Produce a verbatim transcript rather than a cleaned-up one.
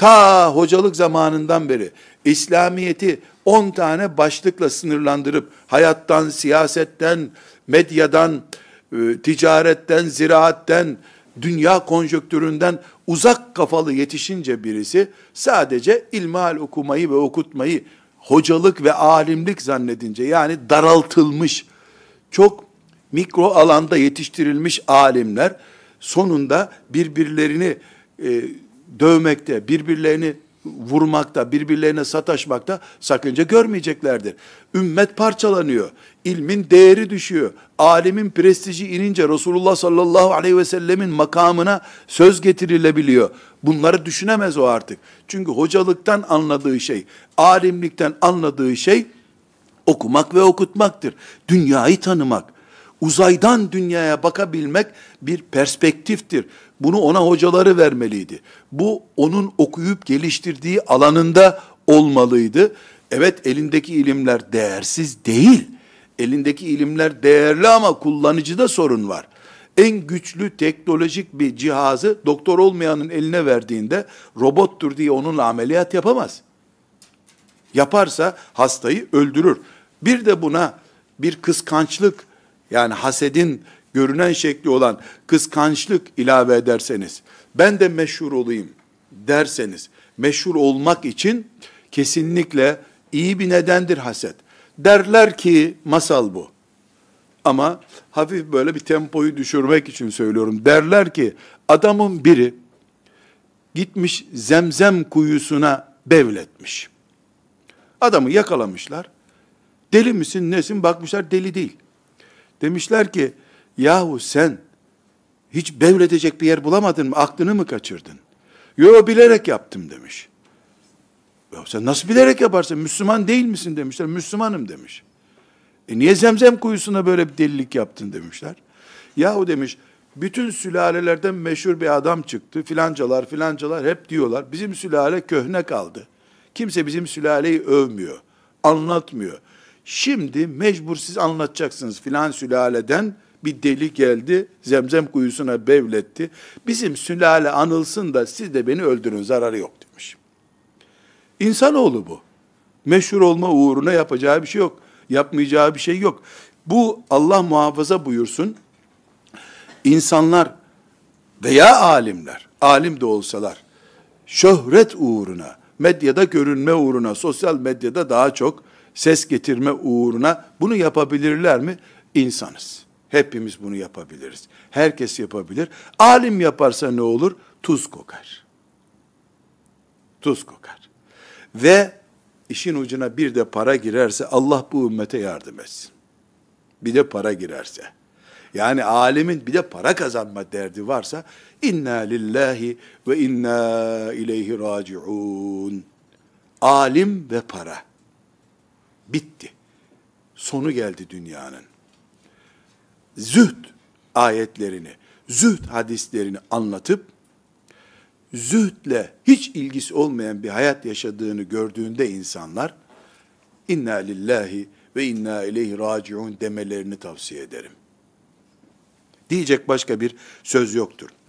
Ta hocalık zamanından beri İslamiyet'i on tane başlıkla sınırlandırıp hayattan, siyasetten, medyadan, e, ticaretten, ziraatten, dünya konjonktüründen uzak kafalı yetişince birisi sadece ilmihal okumayı ve okutmayı hocalık ve alimlik zannedince, yani daraltılmış, çok mikro alanda yetiştirilmiş alimler sonunda birbirlerini e, dövmekte, birbirlerini vurmakta, birbirlerine sataşmakta sakınca görmeyeceklerdir. Ümmet parçalanıyor. İlmin değeri düşüyor. Alimin prestiji inince Resulullah sallallahu aleyhi ve sellemin makamına söz getirilebiliyor. Bunları düşünemez o artık. Çünkü hocalıktan anladığı şey, alimlikten anladığı şey okumak ve okutmaktır. Dünyayı tanımak, uzaydan dünyaya bakabilmek bir perspektiftir. Bunu ona hocaları vermeliydi. Bu onun okuyup geliştirdiği alanında olmalıydı. Evet, elindeki ilimler değersiz değil. Elindeki ilimler değerli ama kullanıcıda sorun var. En güçlü teknolojik bir cihazı doktor olmayanın eline verdiğinde robottur diye onunla ameliyat yapamaz. Yaparsa hastayı öldürür. Bir de buna bir kıskançlık, yani hasedin görünen şekli olan kıskançlık ilave ederseniz, ben de meşhur olayım derseniz, meşhur olmak için kesinlikle iyi bir nedendir haset. Derler ki masal bu. Ama hafif böyle bir tempoyu düşürmek için söylüyorum. Derler ki adamın biri gitmiş zemzem kuyusuna bevletmiş. Adamı yakalamışlar. Deli misin nesin? Bakmışlar deli değil. Demişler ki yahu sen hiç bevletecek bir yer bulamadın mı? Aklını mı kaçırdın? Yo, bilerek yaptım demiş. Ya sen nasıl bilerek yaparsın? Müslüman değil misin demişler. Müslümanım demiş. E niye zemzem kuyusuna böyle bir delilik yaptın demişler. Yahu demiş, bütün sülalelerden meşhur bir adam çıktı. Filancalar filancalar hep diyorlar. Bizim sülale köhne kaldı. Kimse bizim sülaleyi övmüyor. Anlatmıyor. Şimdi mecbur siz anlatacaksınız, filan sülaleden bir deli geldi, zemzem kuyusuna bevletti. Bizim sülale anılsın da siz de beni öldürün, zararı yok demiş. İnsanoğlu bu. Meşhur olma uğruna yapacağı bir şey yok. Yapmayacağı bir şey yok. Bu, Allah muhafaza buyursun, insanlar veya alimler, alim de olsalar, şöhret uğruna, medyada görünme uğruna, sosyal medyada daha çok ses getirme uğruna bunu yapabilirler mi? İnsanız. Hepimiz bunu yapabiliriz. Herkes yapabilir. Alim yaparsa ne olur? Tuz kokar. Tuz kokar. Ve işin ucuna bir de para girerse Allah bu ümmete yardım etsin. Bir de para girerse. Yani alimin bir de para kazanma derdi varsa inna lillahi ve inna ileyhi raciun. Alim ve para. Bitti. Sonu geldi dünyanın. Zühd ayetlerini, zühd hadislerini anlatıp, zühdle hiç ilgisi olmayan bir hayat yaşadığını gördüğünde insanlar, inna lillahi ve inna ileyhi raciun demelerini tavsiye ederim. Diyecek başka bir söz yoktur.